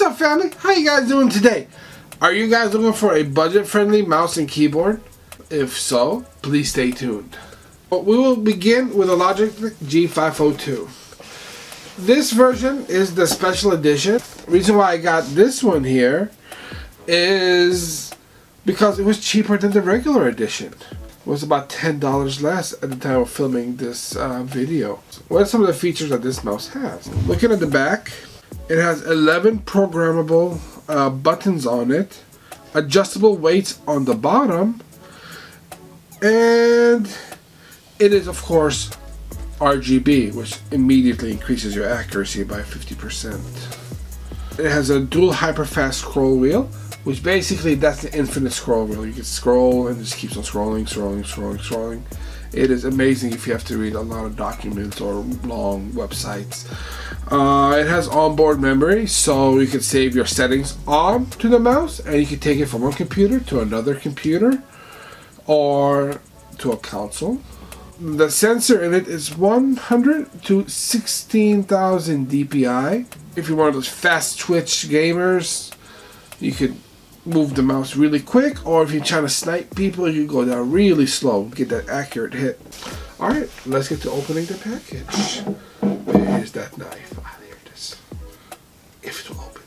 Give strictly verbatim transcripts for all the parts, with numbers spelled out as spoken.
What's up, family? How you guys doing today? Are you guys looking for a budget-friendly mouse and keyboard? If so, please stay tuned. But we will begin with a Logitech G five oh two. This version is the special edition. The reason why I got this one here is because it was cheaper than the regular edition. It was about ten dollars less at the time of filming this uh, video. What are some of the features that this mouse has? Looking at the back, it has eleven programmable uh, buttons on it, adjustable weights on the bottom, and it is, of course, R G B, which immediately increases your accuracy by fifty percent. It has a dual hyper-fast scroll wheel, which basically, that's the infinite scroll wheel. You can scroll and it just keeps on scrolling, scrolling, scrolling, scrolling. It is amazing if you have to read a lot of documents or long websites. Uh, it has onboard memory, so you can save your settings on to the mouse, and you can take it from one computer to another computer or to a console. The sensor in it is one hundred to sixteen thousand D P I. If you're one of those fast twitch gamers, you can move the mouse really quick, or if you're trying to snipe people, you go down really slow, get that accurate hit. All right, let's get to opening the package. Here's that knife. Ah, there it is. If it will open.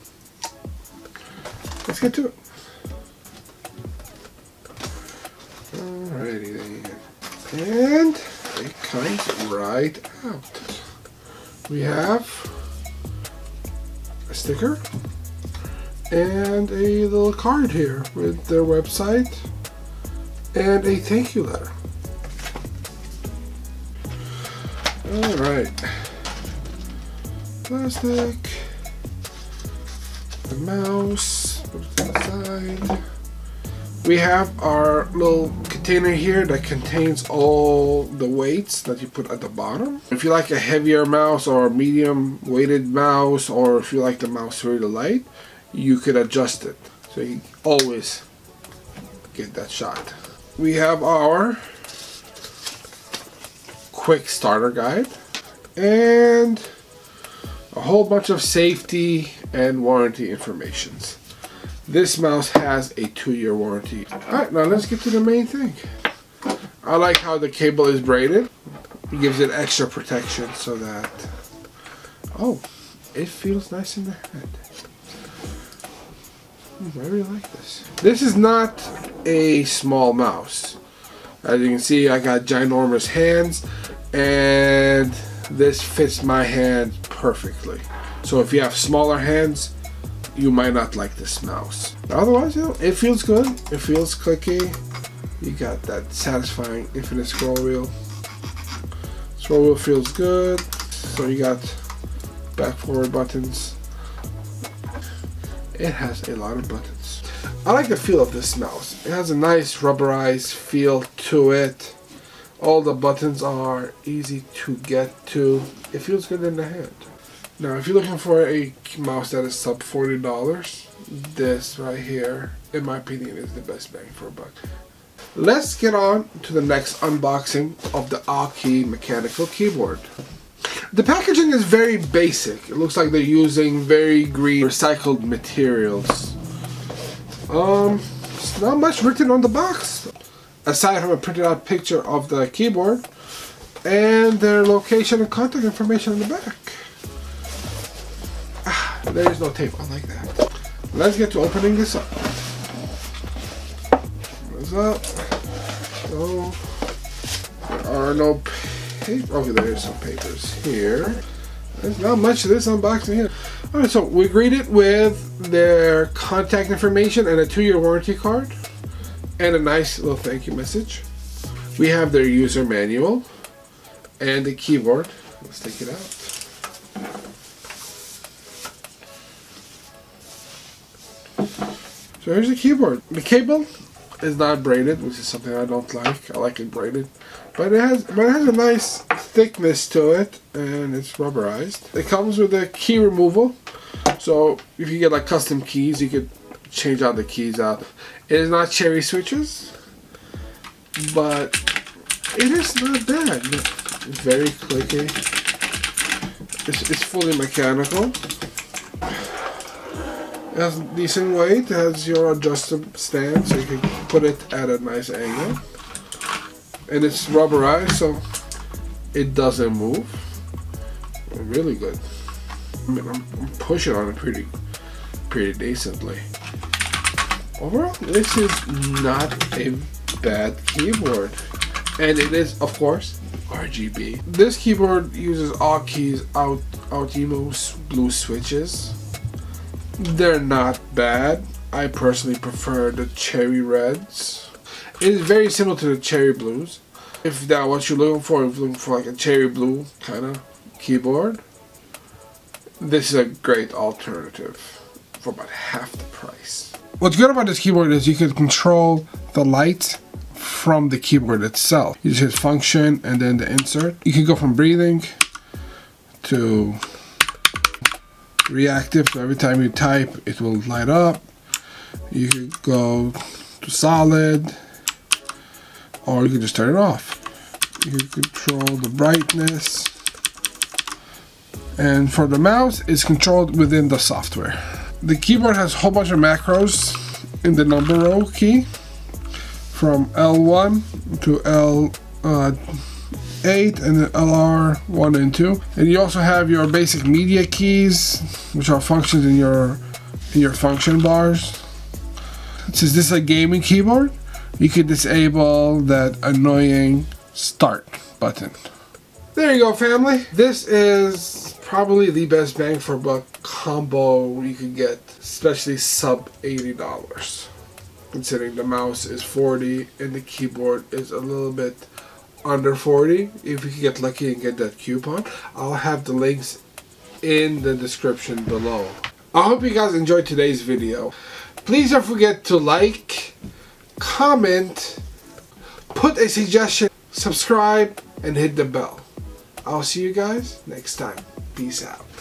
Let's get to it. Alrighty then. And it comes right out. We have a sticker and a little card here with their website and a thank you letter. Alright. Plastic, the mouse, put it to the side. We have our little container here that contains all the weights that you put at the bottom. If you like a heavier mouse or a medium weighted mouse, or if you like the mouse really light, you could adjust it. So you always get that shot. We have our quick starter guide and a whole bunch of safety and warranty informations. This mouse has a two-year warranty. Alright, now let's get to the main thing. I like how the cable is braided. It gives it extra protection so that... Oh, it feels nice in the hand. Hmm, I really like this. This is not a small mouse. As you can see, I got ginormous hands, and this fits my hand perfectly. So if you have smaller hands, you might not like this mouse. Otherwise, you know, it feels good. It feels clicky. You got that satisfying infinite scroll wheel. Scroll wheel feels good. So you got back forward buttons. It has a lot of buttons. I like the feel of this mouse. It has a nice rubberized feel to it. All the buttons are easy to get to. It feels good in the hand. Now, if you're looking for a mouse that is sub forty dollars, this right here, in my opinion, is the best bang for a buck. Let's get on to the next unboxing of the Aukey mechanical keyboard. The packaging is very basic. It looks like they're using very green recycled materials. Um, it's not much written on the box, aside from a printed out picture of the keyboard and their location and contact information on the back. Ah, there is no tape, I like that. Let's get to opening this up. What's up? So, there are no papers. Okay, there's some papers here. There's not much to this unboxing here. Alright, so we greet it with their contact information and a two-year warranty card. And a nice little thank you message. We have their user manual and the keyboard. Let's take it out. So here's the keyboard. The cable is not braided, which is something I don't like. I like it braided, but it has but it has a nice thickness to it, and it's rubberized. It comes with a key removal, so if you get like custom keys, you could change out the keys out. It is not cherry switches, but it is not bad. It's very clicky. It's, it's fully mechanical. It has a decent weight, it has your adjustable stand, so you can put it at a nice angle. And it's rubberized, so it doesn't move. Really good. I mean, I'm, I'm pushing on it pretty, pretty decently. Overall, this is not a bad keyboard. And it is, of course, R G B. This keyboard uses Aukey's out Outemu blue switches. They're not bad. I personally prefer the cherry reds. It is very similar to the cherry blues. If that's what you're looking for, if you're looking for like a cherry blue kind of keyboard, this is a great alternative for about half the price. What's good about this keyboard is you can control the light from the keyboard itself. You just hit function and then the insert. You can go from breathing to reactive, so every time you type it will light up. You can go to solid, or you can just turn it off. You can control the brightness. And for the mouse, it's controlled within the software. The keyboard has a whole bunch of macros in the number row key, from L one to L eight uh, and then L R one and two. And you also have your basic media keys, which are functions in your in your function bars. Since this is a gaming keyboard, you can disable that annoying start button. There you go, family. This is probably the best bang for buck combo you can get, especially sub eighty dollars. Considering the mouse is forty dollars and the keyboard is a little bit under forty dollars. If you can get lucky and get that coupon, I'll have the links in the description below. I hope you guys enjoyed today's video. Please don't forget to like, comment, put a suggestion, subscribe, and hit the bell. I'll see you guys next time. Peace out.